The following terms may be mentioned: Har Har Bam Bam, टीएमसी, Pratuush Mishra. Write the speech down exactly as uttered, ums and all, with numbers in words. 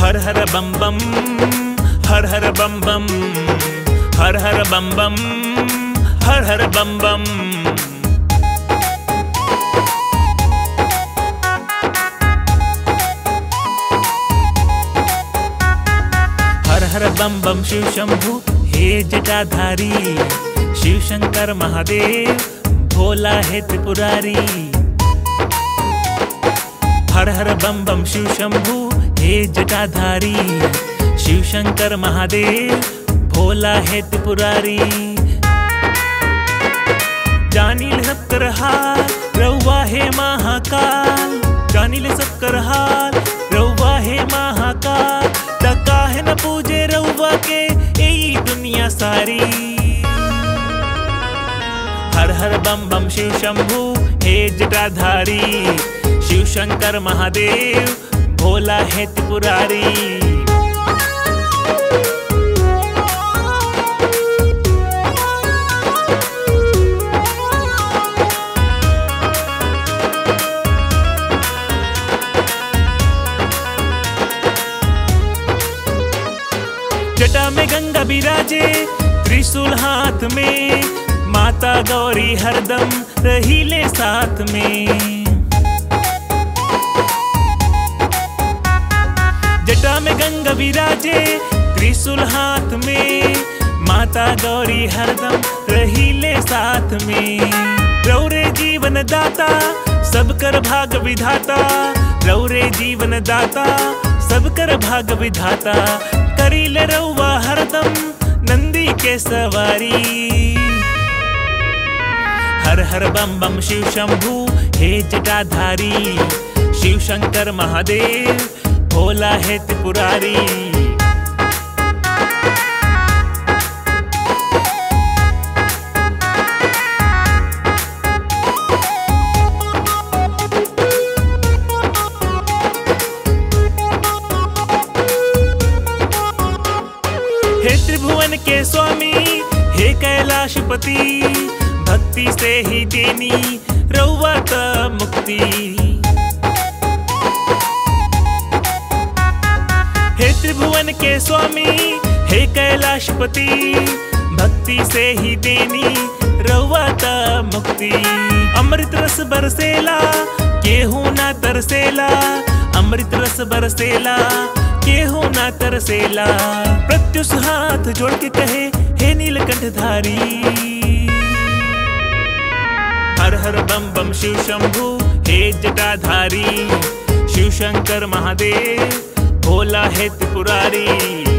हर हर बम बम हर हर बम बम हर हर बम बम हर हर बम बम। हर हर बम बम शिव शंभु हे जटाधारी, शिव शंकर महादेव भोला है त्रिपुरारी। हर हर बम बम शिव शंभु हे जटाधारी, शिव शंकर महादेव भोला है त्रिपुरारी। जानिल सब कर हाल रउआ है महाकाल, जानिल सब कर हाल रउआ है महाकाल। तका है न पूजे रउआ के यही दुनिया सारी। हर हर बम बम शिव शंभु हे जटाधारी, शिव शंकर महादेव भोला है त्रिपुरारी। जटा में गंगा बिराजे, त्रिशूल हाथ में, माता गौरी हरदम रहीले साथ में। जटा में गंगा बिराजे, त्रिशूल हाथ में, माता गौरी हरदम रहीले साथ में। रौरे जीवन दाता सबकर भाग विधाता, रौरे जीवन दाता सबकर भाग विधाता। करीले रउआ हरदम नंदी के सवारी। हर हर बम बम शिव शंभु हे जटाधारी, शिव शंकर महादेव भोला है त्रिपुरारी। हे त्रिभुवन के स्वामी हे कैलाशपति, भक्ति से ही देनी रउआ का मुक्ति। हे त्रिभुवन के स्वामी हे कैलाशपति, भक्ति से ही देनी रउआ का मुक्ति। अमृत रस बरसेला केहू ना तरसेला, अमृत रस बरसेला केहू ना तरसेला। प्रत्युष हाथ जोड़ के कहे हे नीलकंठधारी। हर हर बम बम शिव शंभु हे जटाधारी, शिव शंकर महादेव भोला है त्रिपुरारी।